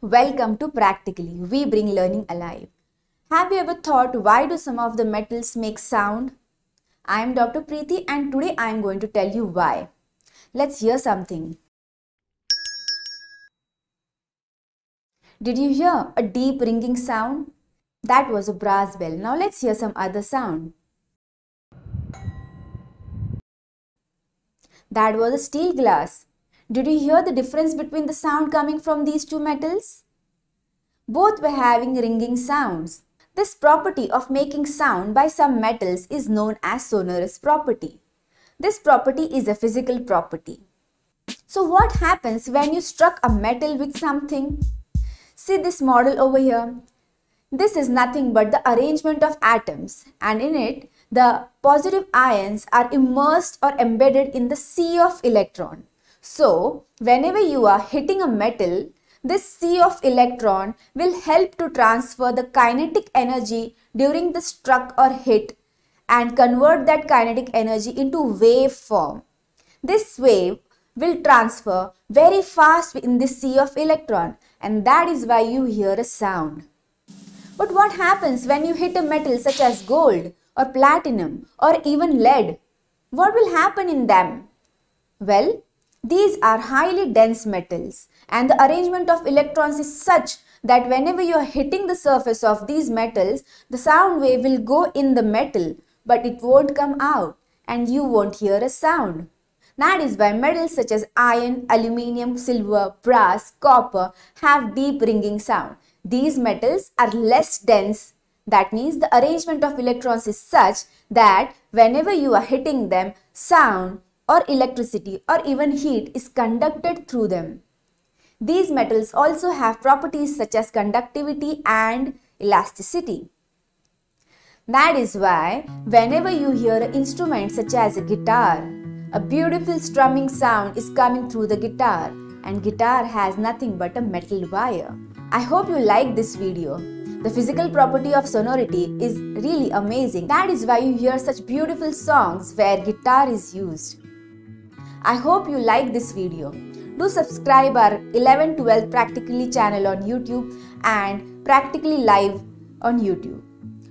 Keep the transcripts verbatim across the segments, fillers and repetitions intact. Welcome to Practically. We bring learning alive. Have you ever thought why do some of the metals make sound? I am Doctor Preeti and today I am going to tell you why. Let's hear something. Did you hear a deep ringing sound? That was a brass bell. Now let's hear some other sound. That was a steel glass. Did you hear the difference between the sound coming from these two metals? Both were having ringing sounds. This property of making sound by some metals is known as sonorous property. This property is a physical property. So what happens when you struck a metal with something? See this model over here. This is nothing but the arrangement of atoms, and in it the positive ions are immersed or embedded in the sea of electron. So, whenever you are hitting a metal, this sea of electron will help to transfer the kinetic energy during the struck or hit and convert that kinetic energy into wave form. This wave will transfer very fast in the sea of electron, and that is why you hear a sound. But what happens when you hit a metal such as gold or platinum or even lead? What will happen in them? Well, these are highly dense metals, and the arrangement of electrons is such that whenever you are hitting the surface of these metals, the sound wave will go in the metal, but it won't come out and you won't hear a sound. That is why metals such as iron, aluminium, silver, brass, copper have deep ringing sound. These metals are less dense. That means the arrangement of electrons is such that whenever you are hitting them, sound or electricity or even heat is conducted through them. These metals also have properties such as conductivity and elasticity. That is why whenever you hear an instrument such as a guitar, a beautiful strumming sound is coming through the guitar, and guitar has nothing but a metal wire. I hope you like this video. The physical property of sonority is really amazing. That is why you hear such beautiful songs where guitar is used. I hope you like this video. Do subscribe our eleven twelve Practically channel on YouTube and Practically Live on YouTube.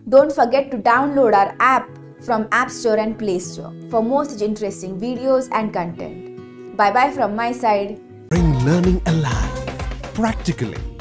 Don't forget to download our app from App Store and Play Store for more such interesting videos and content. Bye bye from my side. Bring learning alive. Practically.